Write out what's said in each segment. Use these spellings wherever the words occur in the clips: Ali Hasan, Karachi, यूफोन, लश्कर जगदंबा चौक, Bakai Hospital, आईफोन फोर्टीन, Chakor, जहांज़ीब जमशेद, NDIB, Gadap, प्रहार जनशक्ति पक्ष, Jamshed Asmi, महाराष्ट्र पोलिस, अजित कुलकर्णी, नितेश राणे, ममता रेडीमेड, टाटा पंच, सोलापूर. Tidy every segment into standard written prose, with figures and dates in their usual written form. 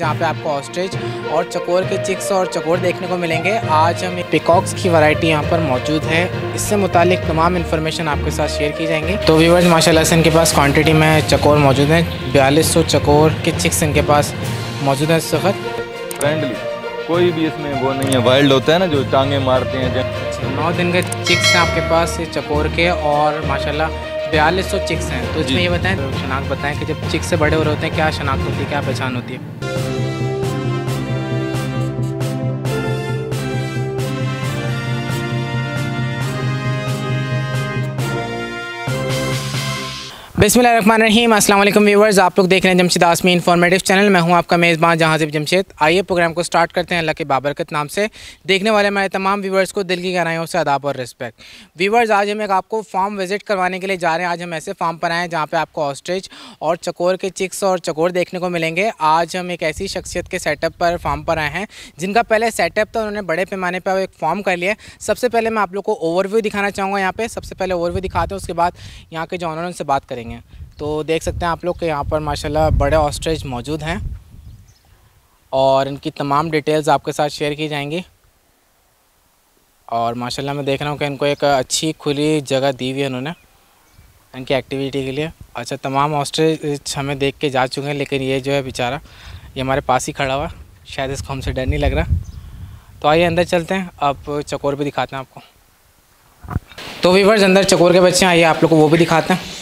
जहाँ पे आपको ऑस्ट्रिच और चकोर के चिक्स और चकोर देखने को मिलेंगे। आज हम एक पिकॉक्स की वैरायटी यहाँ पर मौजूद है, इससे मुतालिक तमाम इन्फॉर्मेशन आपके साथ शेयर की जाएंगी। तो व्यूवर्स माशाल्लाह से इनके पास क्वांटिटी में चकोर मौजूद हैं, 4200 चकोर के चिक्स इनके पास मौजूद हैं। इस वक्त फ्रेंडली कोई भी इसमें वो नहीं है, वाइल्ड होता है ना जो टाँगें मारते हैं। 9 दिन के चिक्स हैं आपके पास चकोर के और माशाल्लाह 4200 चिक्स हैं। तो इसमें ये बताएं, शनाख्त बताएं कि जब चिक्स से बड़े हो रहे होते हैं क्या शनाख्त होती है, क्या पहचान होती है? बिस्मिल्लाहिर्रहमानिर्रहीम। अस्सलाम वालेकुम व्यूअर्स, आप लोग देख रहे हैं जमशेद आसमी इंफॉर्मेटिव चैनल। मैं हूं आपका मेज़बान जहांज़ीब जमशेद। आइए प्रोग्राम को स्टार्ट करते हैं अल्लाह के बाबरकत नाम से। देखने वाले हमारे तमाम व्यूअर्स को दिल की गहराइयों से आदाब और रिस्पेक्ट। व्यूअर्स आज हम एक आपको फार्म विज़िट करवाने के लिए जा रहे हैं। आज हम ऐसे फार्म पर आए हैं जहाँ पर आपको ऑस्ट्रिच और चकोर के चिक्स और चकोर देखने को मिलेंगे। आज हम एक ऐसी शख्सियत के सेटअप पर फार्म पर आए हैं जिनका पहले सेटअप था, उन्होंने बड़े पैमाने पर एक फार्म कर लिया। सबसे पहले मैं आप लोग को ओवरव्यू दिखाना चाहूँगा। यहाँ पर सबसे पहले ओवरव्यू दिखाते हैं, उसके बाद यहाँ के जो ऑनर उनसे बात करेंगे। तो देख सकते हैं आप लोग के यहाँ पर माशाल्लाह बड़े ऑस्ट्रिच मौजूद हैं और इनकी तमाम डिटेल्स आपके साथ शेयर की जाएंगी। और माशाल्लाह मैं देख रहा हूँ कि इनको एक अच्छी खुली जगह दी हुई है उन्होंने इनकी एक्टिविटी के लिए। अच्छा, तमाम ऑस्ट्रिच हमें देख के जा चुके हैं, लेकिन ये जो है बेचारा ये हमारे पास ही खड़ा हुआ, शायद इसको हमसे डर नहीं लग रहा। तो आइए अंदर चलते हैं, अब चकोर भी दिखाते हैं आपको। तो व्यूअर्स अंदर चकोर के बच्चे, आइए आप लोग को वो भी दिखाते हैं।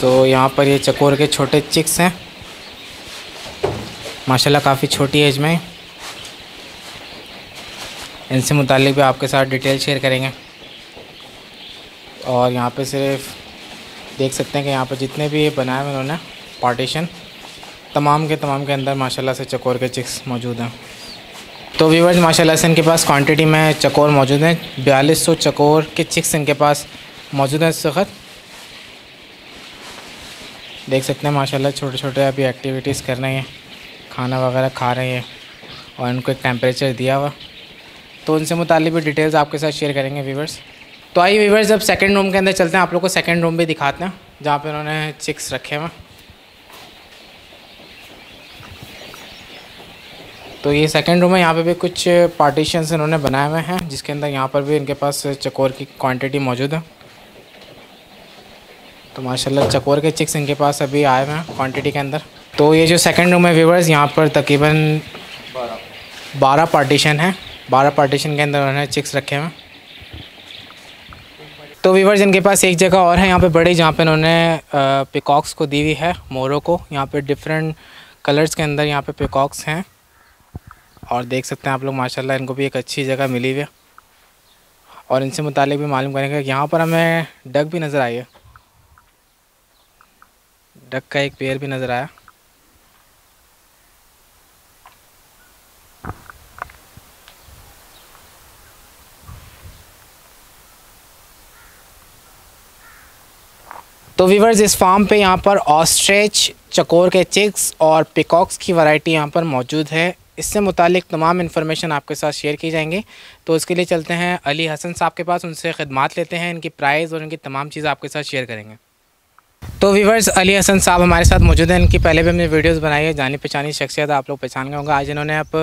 तो यहाँ पर ये चकोर के छोटे चिक्स हैं, माशाल्लाह काफ़ी छोटी एज में। इनसे मुतालिक भी आपके साथ डिटेल शेयर करेंगे। और यहाँ पे सिर्फ देख सकते हैं कि यहाँ पर जितने भी ये बनाए हैं उन्होंने पार्टीशन, तमाम के अंदर माशाल्लाह से चकोर के चिक्स मौजूद हैं। तो व्यूअर्स माशाल्लाह से इनके पास क्वांटिटी में चकोर मौजूद हैं, 4200 चकोर के चिक्स इनके पास मौजूद हैं। इस वक्त देख सकते हैं माशाल्लाह छोटे छोटे अभी एक्टिविटीज़ कर रहे हैं, खाना वगैरह खा रहे हैं और उनको एक टेम्परेचर दिया हुआ। तो उनसे मुतालिक भी डिटेल्स आपके साथ शेयर करेंगे व्यूवर्स। तो आइए व्यूवर्स अब सेकंड रूम के अंदर चलते हैं, आप लोग को सेकंड रूम भी दिखाते हैं जहाँ पे उन्होंने चिक्स रखे हुए। तो ये सेकंड रूम है, यहाँ पर भी कुछ पार्टीशंस इन्होंने बनाए हुए हैं जिसके अंदर यहाँ पर भी इनके पास चकोर की क्वान्टिटी मौजूद है। तो माशाल्लाह चकोर के चिक्स इनके पास अभी आए हुए हैं क्वांटिटी के अंदर। तो ये जो सेकंड रूम है व्यूवर्स, यहाँ पर तकरीबन 12 पार्टीशन हैं, 12 पार्टीशन के अंदर उन्होंने चिक्स रखे हुए हैं। तो व्यूवर्स इनके पास एक जगह और है यहाँ पे बड़ी, जहाँ पे उन्होंने पिकॉक्स को दी हुई है, मोरों को। यहाँ पे डिफरेंट कलर्स के अंदर यहाँ पे पिकॉक्स हैं और देख सकते हैं आप लोग माशाल्लाह इनको भी एक अच्छी जगह मिली हुई है। और इनसे मुतालिक भी मालूम करेंगे। यहाँ पर हमें डक भी नज़र आई है, डक का एक पेयर भी नज़र आया। तो व्यूअर्स इस फार्म पे यहाँ पर ऑस्ट्रिच, चकोर के चिक्स और पिकॉक्स की वैरायटी यहाँ पर मौजूद है। इससे मुतालिक तमाम इन्फॉर्मेशन आपके साथ शेयर की जाएंगी। तो उसके लिए चलते हैं अली हसन साहब के पास, उनसे ख़िदमत लेते हैं, इनकी प्राइस और इनकी तमाम चीज़ आपके साथ शेयर करेंगे। तो व्यूवर्स अली हसन साहब हमारे साथ मौजूद हैं। इनकी पहले भी हमने वीडियोस बनाई है, जानी पहचानी शख्सियत, आप लोग पहचान गए होंगे। आज इन्होंने आप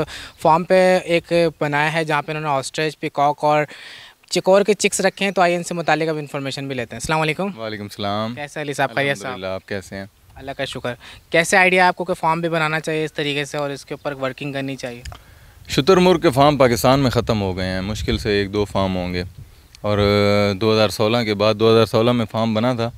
फार्म पे एक बनाया है जहाँ पे इन्होंने ऑस्ट्रिच, पिकॉक और चकोर के चिक्स रखे हैं। तो आइए इनसे मुतालिक अब इन्फॉर्मेशन भी लेते हैं। अस्सलाम वालेकुम। वालेकुम सलाम। कैसे अली साहब? खैरियत साहब, आप कैसे हैं? अल्लाह का शुक्र। कैसे आइडिया आपको कि फार्म भी बनाना चाहिए इस तरीके से और इसके ऊपर वर्किंग करनी चाहिए? शुतुरमुर्ग के फार्म पाकिस्तान में ख़त्म हो गए हैं, मुश्किल से 1-2 फार्म होंगे। और 2016 के बाद 2016 में फार्म बना था,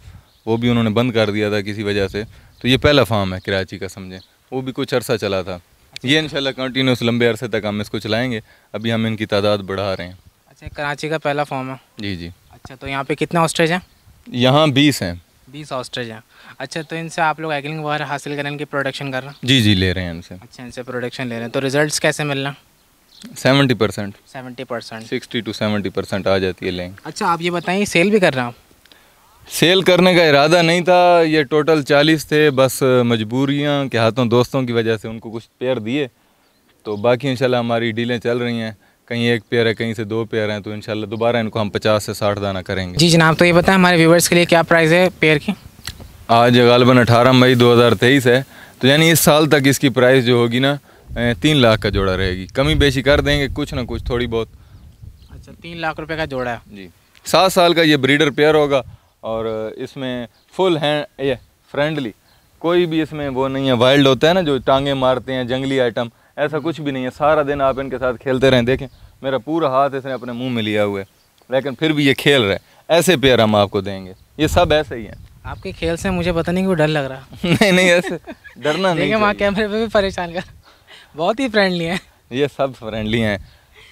वो भी उन्होंने बंद कर दिया था किसी वजह से। तो ये पहला फार्म है कराची का, समझें। वो भी कुछ अरसा चला था। अच्छा, ये इंशाल्लाह कंटिन्यूस लंबे अरसे तक हम इसको चलाएंगे। अभी हम इनकी तादाद बढ़ा रहे हैं। अच्छा, कराची का पहला फार्म है? जी जी। अच्छा, तो यहाँ पे कितने ऑस्ट्रिच हैं? यहाँ 20 हैं। 20 ऑस्ट्रिच हैं। अच्छा, तो इनसे आप लोग एगलिंग वगैरह हासिल करें, इनकी प्रोडक्शन कर रहे हैं? जी जी, ले रहे हैं इनसे। अच्छा, इनसे प्रोडक्शन ले रहे हैं। तो रिजल्ट कैसे मिल रहा है? 70%। 70%? 60 to 70% आ जाती है लेंगे। अच्छा, आप ये बताइए सेल भी कर रहे हैं आप? सेल करने का इरादा नहीं था, ये टोटल 40 थे, बस मजबूरियां के हाथों दोस्तों की वजह से उनको कुछ पेयर दिए। तो बाकी इंशाल्लाह हमारी डीलें चल रही हैं, कहीं एक पेयर है, कहीं से 2 पेयर हैं। तो इंशाल्लाह दोबारा इनको हम 50 से 60 दाना करेंगे। जी जनाब। तो ये बताएं हमारे व्यूवर्स के लिए क्या प्राइस है पेयर की? आज गालबन 18 मई 2023 है, तो यानी इस साल तक इसकी प्राइस जो होगी ना 3 लाख का जोड़ा रहेगी, कमी बेशी कर देंगे कुछ ना कुछ थोड़ी बहुत। अच्छा 3 लाख रुपए का जोड़ा है जी। 7 साल का ये ब्रीडर पेयर होगा और इसमें फुल हैंड ये फ्रेंडली, कोई भी इसमें वो नहीं है वाइल्ड होता है ना जो टांगे मारते हैं जंगली आइटम, ऐसा कुछ भी नहीं है। सारा दिन आप इनके साथ खेलते रहें, देखें मेरा पूरा हाथ इसने अपने मुंह में लिया हुआ है लेकिन फिर भी ये खेल रहा है। ऐसे पेयर हम आपको देंगे, ये सब ऐसे ही हैं। आपके खेल से मुझे पता नहीं क्यों डर लग रहा नहीं नहीं ऐसे डरना नहीं, वहाँ कैमरे पे भी परेशान कर, बहुत ही फ्रेंडली हैं ये, सब फ्रेंडली हैं।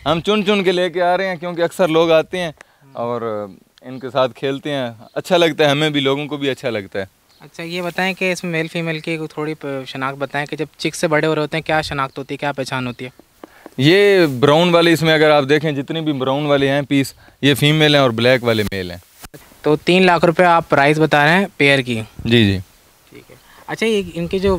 हम चुन चुन के लेके आ रहे हैं क्योंकि अक्सर लोग आते हैं और इनके साथ खेलते हैं, अच्छा लगता है हमें भी, लोगों को भी अच्छा लगता है। अच्छा ये बताएं कि इसमें मेल फीमेल की थोड़ी शनाख्त बताएं कि जब चिक से बड़े हो रहे होते हैं क्या शनाख्त होती है, क्या पहचान होती है? ये ब्राउन वाले, इसमें अगर आप देखें जितने भी ब्राउन वाले हैं पीस ये फीमेल हैं और ब्लैक वाले मेल हैं। तो 3 लाख रुपए आप प्राइस बता रहे हैं पेयर की? जी जी ठीक है। अच्छा ये इनके जो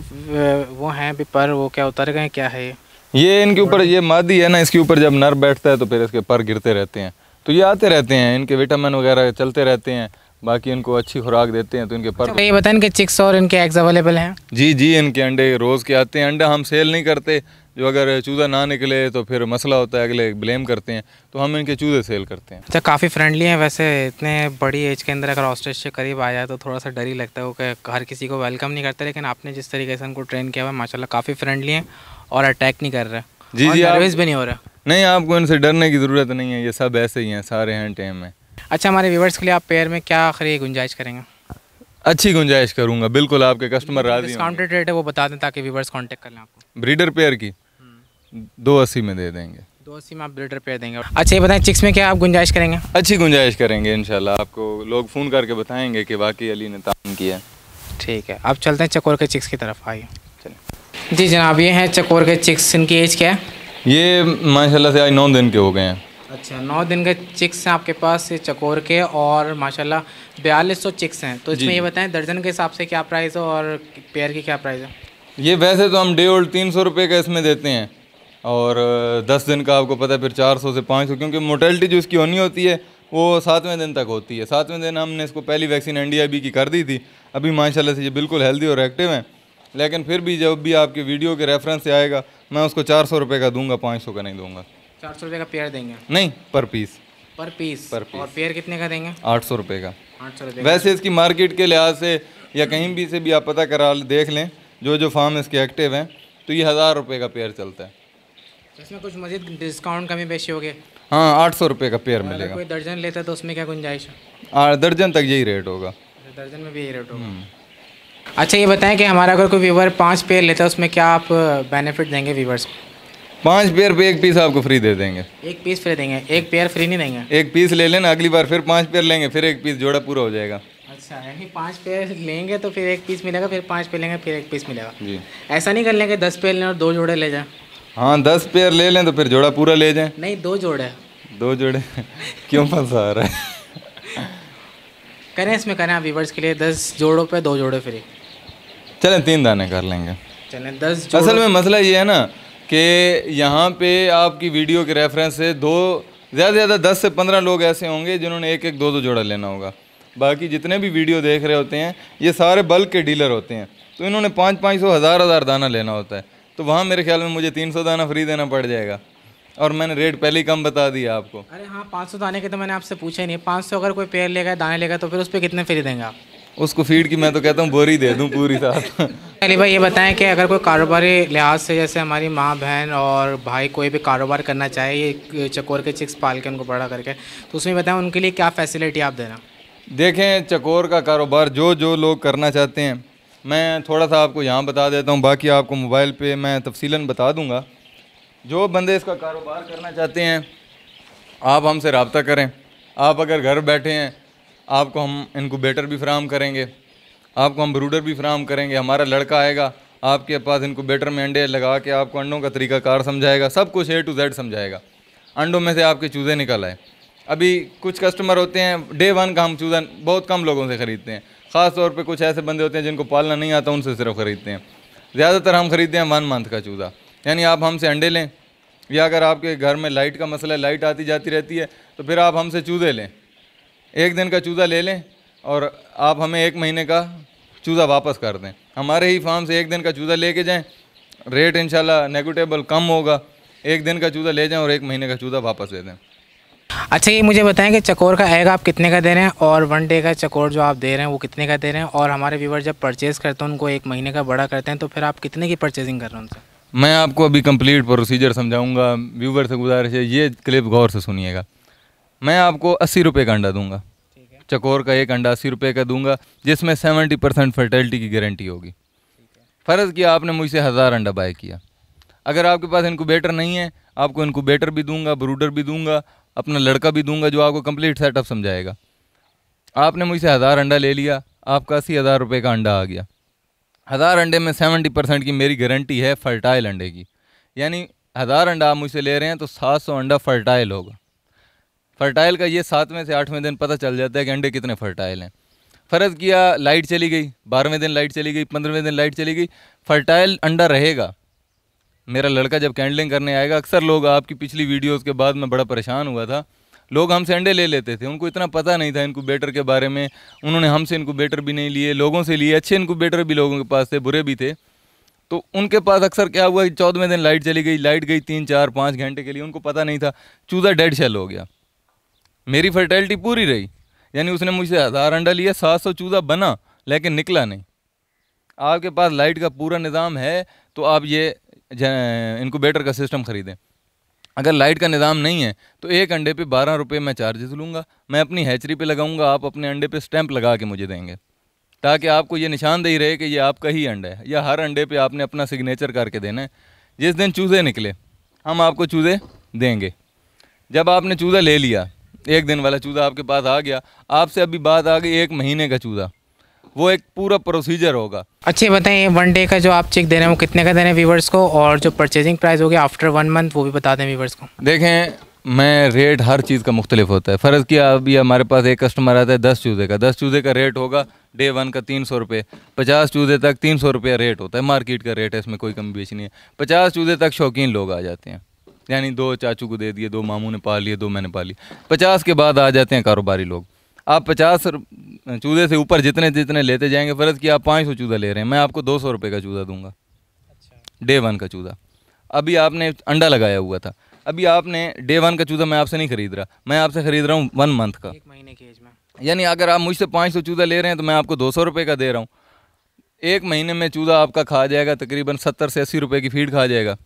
वो हैं पर वो क्या उतर गए, क्या है ये? इनके ऊपर ये मादी है ना, इसके ऊपर जब नर बैठता है तो फिर इसके पर गिरते रहते हैं, तो ये आते रहते हैं, इनके विटामिन वगैरह चलते रहते हैं, बाकी इनको अच्छी खुराक देते हैं तो इनके पर। ये बताएं इनके चिक्स और इनके एग्स अवेलेबल हैं? जी जी इनके अंडे रोज़ के आते हैं, अंडा हम सेल नहीं करते, जो अगर चूज़ा ना निकले तो फिर मसला होता है, अगले ब्लेम करते हैं, तो हम इनके चूज़े सेल करते हैं। अच्छा काफ़ी फ्रेंडली हैं वैसे, इतने बड़ी एज के अंदर अगर ऑस्ट्रिच के करीब आ जाए तो थोड़ा सा डर ही लगता है, वो कि हर किसी को वेलकम नहीं करते, लेकिन आपने जिस तरीके से उनको ट्रेन किया हुआ है माशाल्लाह काफ़ी फ्रेंडली हैं और अटैक नहीं कर रहे, जी जी सर्विस भी नहीं हो रहा। नहीं आपको इनसे डरने की ज़रूरत नहीं है, ये सब ऐसे ही हैं सारे हैं टाइम में। अच्छा हमारे व्यूवर्स के लिए आप पेयर में क्या आखिरी गुंजाइश करेंगे? अच्छी गुंजाइश करूंगा बिल्कुल, आपके कस्टमर राजी होंगे। डिस्काउंटेड रेट है वो बता दें ताकि व्यूवर्स कांटेक्ट कर लें आपको। ब्रीडर पेयर की 280 में दे देंगे, 280 में आप ब्रीडर पेयर देंगे। अच्छा ये बताएं चिक्स में क्या आप गुंजाइश करेंगे? अच्छी गुंजाइश करेंगे इंशाल्लाह, आपको लोग फ़ोन करके बताएंगे कि वाकई अली ने तान किया। ठीक है आप चलते हैं चकोर के चिक्स की तरफ, आइए चलें। जी जनाब ये हैं चकोर के चिक्स, इनकी एज क्या है? ये माशाल्लाह से आज 9 दिन के हो गए हैं। अच्छा 9 दिन के चिक्स हैं आपके पास चकोर के और माशाल्लाह 4200 चिक्स हैं। तो इसमें ये बताएं दर्जन के हिसाब से क्या प्राइस है और पेयर की क्या प्राइस है? ये वैसे तो हम डे ओल्ड 300 रुपये का इसमें देते हैं और 10 दिन का आपको पता है फिर 400 से 500, क्योंकि मोर्टेलिटी जो इसकी होनी होती है वो 7वें दिन तक होती है। 7वें दिन हमने इसको पहली वैक्सीन NDIB की कर दी थी, अभी माशाल्लाह से ये बिल्कुल हेल्दी और एक्टिव हैं, लेकिन फिर भी जब भी आपके वीडियो के रेफरेंस से आएगा मैं उसको 400 रुपये का दूंगा, 500 का नहीं दूँगा। 400 रुपये का पेयर देंगे? नहीं पर पीस। और पेयर कितने का देंगे? 800 रुपये का। 800 रुपये वैसे इसकी मार्केट के लिहाज से या कहीं भी से भी आप पता करा देख लें, जो जो फार्म इसके एक्टिव हैं तो ये 1000 रुपये का पेयर चलता है। इसमें कुछ मजीद डिस्काउंट कमी बेशी हो गए? हाँ 800 रुपये का पेयर मिलेगा। कोई दर्जन लेता तो उसमें क्या गुंजाइश है? दर्जन तक यही रेट होगा, दर्जन में भी यही रेट होगा। अच्छा ये बताएं कि हमारा अगर कोई व्यूवर 5 पेयर लेता है उसमें क्या आप बेनिफिट देंगे व्यूवर्स को? 5 पेयर पे 1 पीस आपको फ्री दे देंगे। 1 पीस फ्री देंगे, 1 पेयर फ्री नहीं देंगे? 1 पीस ले लेना, अगली बार फिर 5 पेयर लेंगे फिर 1 पीस जोड़ा पूरा हो जाएगा। अच्छा यानी 5 पेयर लेंगे तो फिर 1 पीस मिलेगा, फिर 5 पेयर लेंगे फिर 1 पीस मिलेगा जी। ऐसा नहीं कर लेंगे 10 पेयर लें और 2 जोड़े ले जाएँ? हाँ 10 पेयर ले लें तो फिर जोड़ा पूरा ले जाएँ। नहीं 2 जोड़े। 2 जोड़े क्यों फंसा रहा है? करें इसमें करें आप व्यूवर्स के लिए 10 जोड़ों पर 2 जोड़े फ्री। चलें 3 दाने कर लेंगे, चलें 10। असल में मसला ये है ना कि यहाँ पे आपकी वीडियो के रेफरेंस से ज़्यादा 10 से 15 लोग ऐसे होंगे जिन्होंने 1-1, 2-2 जोड़ा लेना होगा। बाकी जितने भी वीडियो देख रहे होते हैं ये सारे बल्क के डीलर होते हैं, तो इन्होंने 500-500, 1000-1000 दाना लेना होता है, तो वहाँ मेरे ख्याल में मुझे 300 दाना फ्री देना पड़ जाएगा और मैंने रेट पहले ही कम बता दिया आपको। अरे हाँ 500 दाने के तो मैंने आपसे पूछा ही नहीं। 500 अगर कोई पेयर लेगा दाने लेगा तो फिर उस पर कितने फ्री देंगे आप उसको? फीड की मैं तो कहता हूँ बोरी दे दूँ पूरी साथ। अली भाई ये बताएं कि अगर कोई कारोबारी लिहाज से जैसे हमारी माँ बहन और भाई कोई भी कारोबार करना चाहे ये चकोर के चिक्स पाल के उनको बड़ा करके, तो उसमें बताएं उनके लिए क्या फैसिलिटी आप देना? देखें चकोर का कारोबार जो जो लोग करना चाहते हैं मैं थोड़ा सा आपको यहाँ बता देता हूँ, बाकी आपको मोबाइल पर मैं तफसीलन बता दूँगा। जो बंदे इसका कारोबार करना चाहते हैं आप हमसे रब्ता करें, आप अगर घर बैठे हैं आपको हम इनक्यूबेटर भी फराहम करेंगे, आपको हम ब्रूडर भी फराहम करेंगे, हमारा लड़का आएगा आपके पास इनक्यूबेटर में अंडे लगा के आपको अंडों का तरीकाकार समझाएगा, सब कुछ A to Z समझाएगा, अंडों में से आपके चूज़े निकल आए। अभी कुछ कस्टमर होते हैं Day 1 का हम चूज़ा बहुत कम लोगों से ख़रीदते हैं, ख़ास तौर पर कुछ ऐसे बंदे होते हैं जिनको पालना नहीं आता उनसे सिर्फ ख़रीदते हैं। ज़्यादातर हम ख़रीदते हैं 1 मंथ का चूज़ा, यानी आप हमसे अंडे लें, या अगर आपके घर में लाइट का मसला है लाइट आती जाती रहती है तो फिर आप हमसे चूज़े लें, 1 दिन का चूज़ा ले लें और आप हमें 1 महीने का चूज़ा वापस कर दें। हमारे ही फार्म से एक दिन का चूज़ा लेके जाएं, रेट इंशाल्लाह नेगोशिएबल कम होगा। एक दिन का चूज़ा ले जाएं और एक महीने का चूज़ा वापस दे दें। अच्छा, ये मुझे बताएं कि चकोर का एग आप कितने का दे रहे हैं और वन डे का चकोर जो आप दे रहे हैं वो कितने का दे रहे हैं, और हमारे व्यूवर जब परचेज़ करते हैं उनको एक महीने का बड़ा करते हैं तो फिर आप कितने की परचेजिंग कर रहे हैं उनसे? मैं आपको अभी कम्प्लीट प्रोसीजर समझाऊँगा। व्यूवर से गुजारिश है ये क्लिप गौर से सुनिएगा। मैं आपको 80 रुपये का अंडा दूँगा, चकोर का एक अंडा 80 रुपये का दूंगा, जिसमें 70% फर्टिलिटी की गारंटी होगी। फ़र्ज़ किया आपने मुझसे 1000 अंडा बाय किया, अगर आपके पास इनक्यूबेटर नहीं है आपको इनक्यूबेटर भी दूंगा, ब्रूडर भी दूंगा, अपना लड़का भी दूंगा जो आपको कंप्लीट सेटअप समझाएगा। आपने मुझसे 1000 अंडा ले लिया, आपका 80,000 रुपये का अंडा आ गया। 1000 अंडे में 70% की मेरी गारंटी है फ़र्टाइल अंडे की, यानी 1000 अंडा आप मुझसे ले रहे हैं तो 700 अंडा फ़र्टाइल होगा। फ़र्टाइल का ये 7वें से 8वें दिन पता चल जाता है कि अंडे कितने फ़र्टाइल हैं। फ़र्ज़ किया लाइट चली गई, 12वें दिन लाइट चली गई, 15वें दिन लाइट चली गई, फ़र्टाइल अंडा रहेगा। मेरा लड़का जब कैंडलिंग करने आएगा, अक्सर लोग आपकी पिछली वीडियोस के बाद मैं बड़ा परेशान हुआ था, लोग हमसे अंडे ले लेते थे, उनको इतना पता नहीं था इनक्यूबेटर के बारे में, उन्होंने हमसे इनक्यूबेटर भी नहीं लिए, लोगों से लिए। अच्छे इनक्यूबेटर भी लोगों के पास थे, बुरे भी थे। तो उनके पास अक्सर क्या हुआ कि 14वें दिन लाइट चली गई, लाइट गई 3, 4, 5 घंटे के लिए, उनको पता नहीं था, चूज़ा डेड शेल हो गया। मेरी फर्टिलिटी पूरी रही, यानी उसने मुझसे 1000 अंडा लिया, 700 चूज़ा बना लेकिन निकला नहीं। आपके पास लाइट का पूरा निज़ाम है तो आप ये इनक्यूबेटर का सिस्टम ख़रीदें। अगर लाइट का निज़ाम नहीं है तो एक अंडे पे 12 रुपये मैं चार्जेस लूँगा, मैं अपनी हैचरी पे लगाऊँगा, आप अपने अंडे पे स्टैंप लगा के मुझे देंगे ताकि आपको ये निशानदेही रहे कि ये आपका ही अंडा है, या हर अंडे पर आपने अपना सिग्नेचर करके देना है। जिस दिन चूज़े निकले हम आपको चूज़े देंगे। जब आपने चूज़ा ले लिया, एक दिन वाला चूज़ा आपके पास आ गया, आपसे अभी बात आ गई एक महीने का चूज़ा, वो एक पूरा प्रोसीजर होगा। अच्छे बताएं, वन डे का जो आप चेक दे रहे हैं वो कितने का दे रहे हैं व्यूवर्स को, और जो परचेजिंग प्राइस होगी आफ्टर 1 मंथ वो भी बता दें व्यूवर्स को। देखें, मैं रेट हर चीज़ का मुख्तलिफ होता है। फ़र्ज़ किया अभी हमारे पास एक कस्टमर आता है 10 चूज़े का, 10 चूज़े का रेट होगा डे 1 का 300 रुपये, 50 चूज़े तक 300 रुपये रेट होता है, मार्केट का रेट है, इसमें कोई कम बेच नहीं है। 50 चूज़े तक शौकीन लोग आ जाते हैं, यानी 2 चाचू को दे दिए, 2 मामू ने पाल लिए, 2 मैंने पाल लिए। 50 के बाद आ जाते हैं कारोबारी लोग। आप 50 चूज़े से ऊपर जितने जितने लेते जाएंगे, फ़र्ज़ कि आप 500 चूज़ा ले रहे हैं, मैं आपको 200 रुपये का चूज़ा दूंगा। अच्छा। डे 1 का चूज़ा, अभी आपने अंडा लगाया हुआ था, अभी आपने डे 1 का चूज़ा मैं आपसे नहीं ख़रीद रहा, मैं आपसे ख़रीद रहा हूँ 1 मंथ का, एक महीने की एज में। यानी अगर आप मुझसे 500 चूज़ा ले रहे हैं तो मैं आपको 200 रुपये का दे रहा हूँ। एक महीने में चूज़ा आपका खा जाएगा तकरीबन 70 से 80 रुपये की फीड खा जाएगा,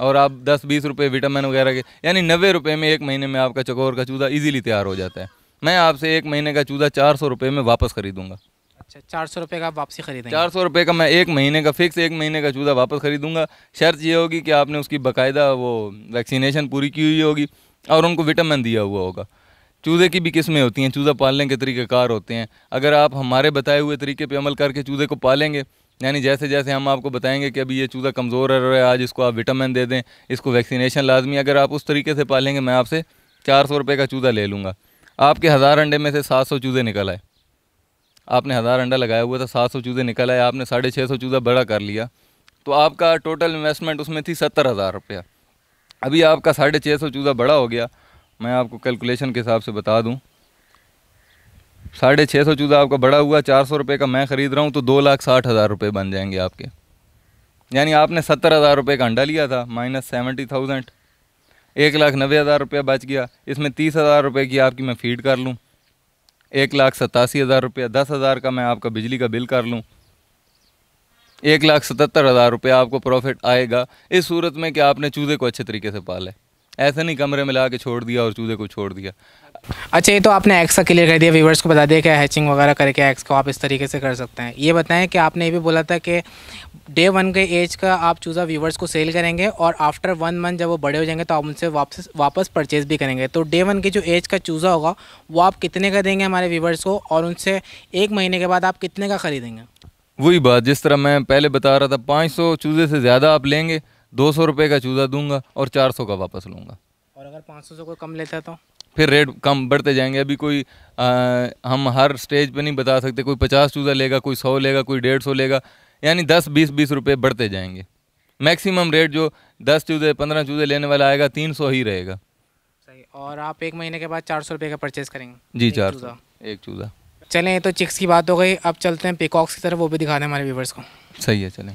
और आप 10-20 रुपये विटामिन वगैरह के, यानी 90 रुपये में एक महीने में आपका चकोर का चूज़ा इजीली तैयार हो जाता है। मैं आपसे एक महीने का चूज़ा 400 रुपये में वापस खरीदूंगा। अच्छा, 400 रुपये का आप वापसी खरीदेंगे? 400 रुपये का मैं एक महीने का फिक्स, एक महीने का चूज़ा वापस खरीदूंगा। शर्त ये होगी कि आपने उसकी बाकायदा वो वैक्सीनेशन पूरी की हुई होगी और उनको विटामिन दिया हुआ होगा। चूज़े की भी किस्में होती हैं, चूज़ा पालने के तरीक़ेकार होते हैं। अगर आप हमारे बताए हुए तरीके पर अमल करके चूज़े को पालेंगे, यानी जैसे जैसे हम आपको बताएंगे कि अभी ये चूज़ा कमज़ोर रह रहा है, आज इसको आप विटामिन दे दें, इसको वैक्सीनेशन लाजमी, अगर आप उस तरीके से पालेंगे, मैं आपसे 400 रुपये का चूज़ा ले लूँगा। आपके 1000 अंडे में से 700 चूज़े निकल आए, आपने 1000 अंडा लगाया हुआ था, 700 चूज़े निकल आए, आपने 650 चूज़ा बड़ा कर लिया, तो आपका टोटल इन्वेस्टमेंट उसमें थी 70,000 रुपया। अभी आपका 650 चूज़ा बड़ा हो गया, मैं आपको कैलकुलेशन के हिसाब से बता दूँ, 650 चूज़ा आपका बड़ा हुआ, 400 रुपये का मैं ख़रीद रहा हूँ, तो 2,60,000 रुपये बन जाएंगे आपके। यानी आपने 70,000 रुपये का अंडा लिया था, माइनस 70,000, 1,90,000 रुपया बच गया। इसमें 30,000 रुपये की आपकी मैं फ़ीड कर लूँ, 1,87,000 रुपया, 10,000 का मैं आपका बिजली का बिल कर लूँ, 1,77,000 रुपया आपको प्रॉफिट आएगा। इस सूरत में कि आपने चूज़े को अच्छे तरीके से पाला है, ऐसा नहीं कमरे में ला के छोड़ दिया और चूज़े को छोड़ दिया। अच्छा, ये तो आपने एक्स का क्लियर कर दिया, व्यूवर्स को बता दिया कि हैचिंग वगैरह करके एक्स को आप इस तरीके से कर सकते हैं। ये बताएं कि आपने ये भी बोला था कि डे 1 के एज का आप चूज़ा व्यूवर्स को सेल करेंगे और आफ्टर 1 मंथ जब वो बड़े हो जाएंगे तो आप उनसे वापस परचेज़ भी करेंगे। तो डे 1 की जो एज का चूज़ा होगा वो आप कितने का देंगे हमारे व्यूवर्स को, और उनसे एक महीने के बाद आप कितने का ख़रीदेंगे? वही बात जिस तरह मैं पहले बता रहा था, 500 चूज़े से ज़्यादा आप लेंगे, 200 रुपये का चूज़ा दूंगा और 400 का वापस लूँगा। और अगर 500 से कोई कम लेता तो फिर रेट कम बढ़ते जाएंगे। अभी कोई हम हर स्टेज पे नहीं बता सकते, कोई 50 चूज़ा लेगा, कोई 100 लेगा, कोई 150 लेगा, यानी 10-20 रुपये बढ़ते जाएंगे। मैक्सिमम रेट जो 10 चूज़े 15 चूज़े लेने वाला आएगा 300 ही रहेगा। सही। और आप एक महीने के बाद 400 रुपये का परचेज़ करेंगे? जी, 400 एक चूज़ा। चलें, तो चिक्स की बात हो गई, अब चलते हैं पिकॉक्स की तरफ, वो भी दिखा दें हमारे व्यूवर्स को। सही है, चलें।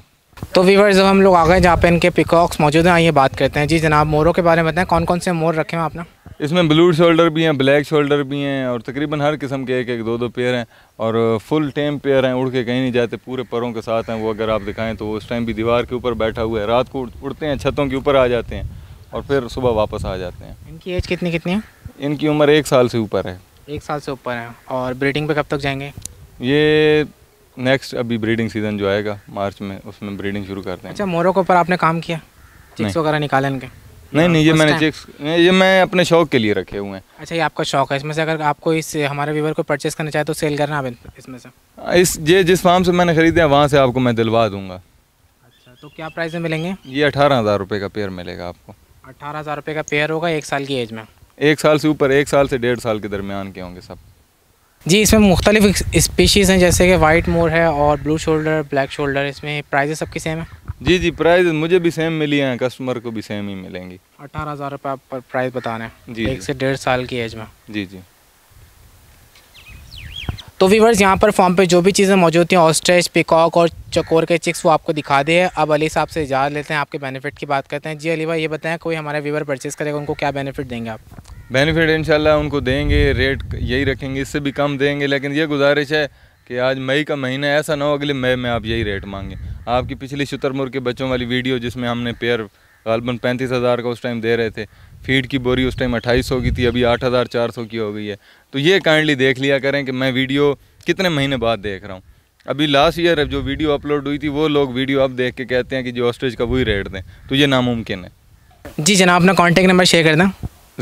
तो व्यूवर्स अब हम लोग आ गए जहाँ पे इनके पिकॉक्स मौजूद हैं। आइए बात करते हैं। जी जनाब, मोरों के बारे में बताएं, कौन कौन से मोर रखे हैं आपने? इसमें ब्लू शोल्डर भी हैं, ब्लैक शोल्डर भी हैं, और तकरीबन हर किस्म के एक एक दो दो पेयर हैं और फुल टाइम पेयर हैं, उड़ के कहीं नहीं जाते, पूरे परों के साथ हैं। वो अगर आप दिखाएं तो उस टाइम भी दीवार के ऊपर बैठा हुआ है, रात को उड़ते हैं, छतों के ऊपर आ जाते हैं और फिर सुबह वापस आ जाते हैं। इनकी एज कितनी कितनी है? इनकी उम्र 1 साल से ऊपर है। 1 साल से ऊपर है। और ब्रीडिंग पे कब तक जाएंगे? ये नेक्स्ट अभी ब्रीडिंग सीज़न जो आएगा मार्च में, उसमें ब्रीडिंग शुरू करते हैं। अच्छा, मोरों के ऊपर आपने काम किया, चिक्स वगैरह निकाले इनके? नहीं नहीं, ये मैंने चिक्स, ये मैं अपने शौक के लिए रखे हुए हैं। अच्छा, ये आपका शौक है। इसमें से अगर आपको इस हमारे व्यूअर को परचेस करना चाहे तो सेल करना आप इसमें से? इस ये जिस फार्म से मैंने ख़रीदे हैं वहाँ से आपको मैं दिलवा दूँगा। अच्छा, तो क्या प्राइस में मिलेंगे? ये 18,000 रुपये का पेयर मिलेगा आपको। 18,000 रुपये का पेयर होगा, 1 साल की एज में, 1 साल से ऊपर, 1 साल से 1.5 साल के दरमियान के होंगे सब। जी, इसमें मुख्तलिफ स्पीशीज़ हैं, जैसे कि वाइट मोर है और ब्लू शोल्डर, ब्लैक शोल्डर। इसमें प्राइजेस सबकी सेम है? जी जी, प्राइस मुझे भी सेम मिली हैं, कस्टमर को भी सेम ही मिलेंगी। 18,000 रुपये आप प्राइस बता रहे हैं? जी, 1 से 1.5 साल की एज में। जी जी। तो व्यूअर्स, यहाँ पर फॉर्म पे जो भी चीज़ें मौजूद थी, ऑस्ट्रिच, पिकॉक और चकोर के चिक्स, वो आपको दिखा दिए। अब अली साहब से इजाज़त लेते हैं, आपके बेनिफिट की बात करते हैं। जी अली भाई, ये बताएं, कोई हमारे व्यूअर परचेज़ करेगा उनको क्या बेनिफिट देंगे आप? बेनिफिट इंशाल्लाह उनको देंगे, रेट यही रखेंगे, इससे भी कम देंगे, लेकिन ये गुजारिश है कि आज मई का महीना ऐसा ना हो अगले मई में आप यही रेट मांगें। आपकी पिछली शुतुरमुर्ग के बच्चों वाली वीडियो जिसमें हमने पेयर गालबन 35,000 का उस टाइम दे रहे थे, फीड की बोरी उस टाइम 2800 की थी, अभी 8,400 की हो गई है। तो ये काइंडली देख लिया करें कि मैं वीडियो कितने महीने बाद देख रहा हूँ। अभी लास्ट ईयर जो वीडियो अपलोड हुई थी वो लोग वीडियो अब देख के कहते हैं कि जो ऑस्ट्रिच का वही रेट दें, तो ये नामुमकिन है। जी जनाब, अपना कॉन्टैक्ट नंबर शेयर कर दें।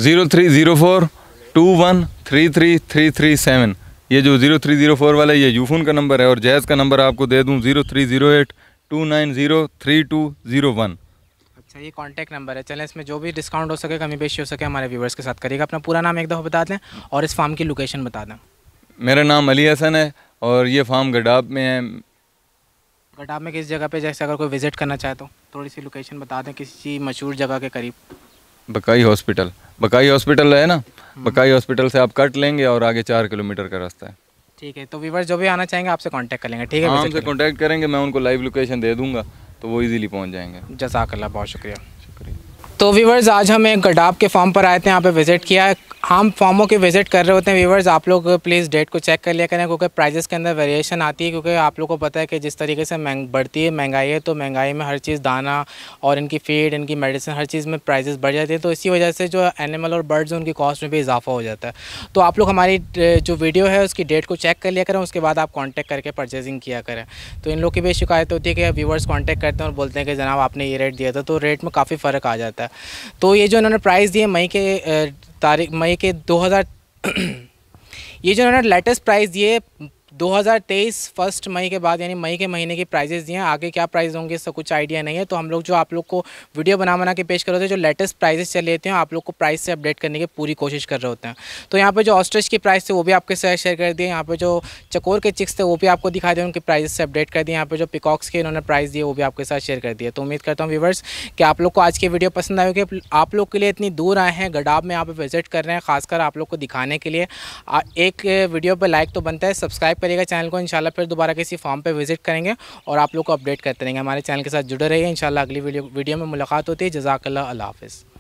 030421333337, ये जो 0304 वाला ये यूफोन का नंबर है, और जैज़ का नंबर आपको दे दूँ 030829032001। अच्छा, ये कॉन्टैक्ट नंबर है। चलें, इसमें जो भी डिस्काउंट हो सके, कमी पेशी हो सके, हमारे व्यूवर्स के साथ करिएगा। अपना पूरा नाम एक दफ़ा बता दें और इस फार्म की लोकेशन बता दें। मेरा नाम अली हसन है और ये फार्म गडाप में है। गडाप में किस जगह पे, जैसे अगर कोई विज़िट करना चाहे तो थोड़ी सी लोकेशन बता दें, किसी मशहूर जगह के करीब? बकाई हॉस्पिटल, बकाई हॉस्पिटल है ना, बकाई हॉस्पिटल से आप कट लेंगे और आगे 4 किलोमीटर का रास्ता है। ठीक है, तो व्यूअर्स जो भी आना चाहेंगे आपसे कांटेक्ट कर लेंगे? ठीक है, हमसे कांटेक्ट करेंगे, मैं उनको लाइव लोकेशन दे दूंगा तो वो इजीली पहुंच जाएंगे। जज़ाकल्लाह, बहुत शुक्रिया। तो व्यूअर्स, आज हम एक गडाप के फार्म पर आए थे, यहाँ पे विजिट किया है। हम फार्मों के विजिट कर रहे होते हैं व्यूअर्स, आप लोग प्लीज़ डेट को चेक कर लिया करें, क्योंकि प्राइजेस के अंदर वेरिएशन आती है, क्योंकि आप लोगों को पता है कि जिस तरीके से बढ़ती है महंगाई है, तो महंगाई में हर चीज़, दाना और इनकी फीड, इनकी मेडिसिन, हर चीज़ में प्राइजेस बढ़ जाती है, तो इसी वजह से जो एनिमल और बर्ड्स हैं उनकी कॉस्ट में भी इजाफा हो जाता है। तो आप लोग हमारी जो वीडियो है उसकी डेट को चेक कर लिया करें, उसके बाद आप कॉन्टैक्ट करके परचेजिंग किया करें। तो इन लोग की भी शिकायत होती है कि व्यूअर्स कॉन्टैक्ट करते हैं और बोलते हैं कि जनाब आपने ये रेट दिया था, तो रेट में काफ़ी फ़र्क आ जाता है। तो ये जो इन्होंने प्राइस दिए ये जो इन्होंने लेटेस्ट प्राइस दिए 2023 फर्स्ट मई के बाद, यानी मई के महीने की प्राइजेस दिए हैं। आगे क्या प्राइस होंगे इसका कुछ आइडिया नहीं है, तो हम लोग जो आप लोग को वीडियो बना के पेश कर रहे होते हैं, जो लेटेस्ट प्राइजेस चले होते हैं, आप लोग को प्राइस से अपडेट करने की पूरी कोशिश कर रहे होते हैं। तो यहाँ पे जो ऑस्ट्रिच की प्राइस थे वो भी आपके साथ शेयर कर दिए, यहाँ पे जो चकोर के चिक्स थे वो भी आपको दिखा दिए, उनके प्राइजेस से अपडेट कर दिए, यहाँ पे जो पिकॉक्स के इन्होंने प्राइस दिए वो भी आपके साथ शेयर कर दिए। तो उम्मीद करता हूँ व्यूवर्स कि आप लोग को आज की वीडियो पसंद आए, कि आप लोग के लिए इतनी दूर आए हैं, गडाप में यहाँ पर विजिट कर रहे हैं खासकर आप लोग को दिखाने के लिए। एक वीडियो पर लाइक तो बनता है, सब्सक्राइब करिएगा चैनल को। इंशाल्लाह फिर दोबारा किसी फॉर्म पे विजिट करेंगे और आप लोग को अपडेट करते रहेंगे। हमारे चैनल के साथ जुड़े रहिए। इंशाल्लाह अगली वीडियो में मुलाकात होती है। जज़ाकल्लाह, अल्लाह हाफ़िज़।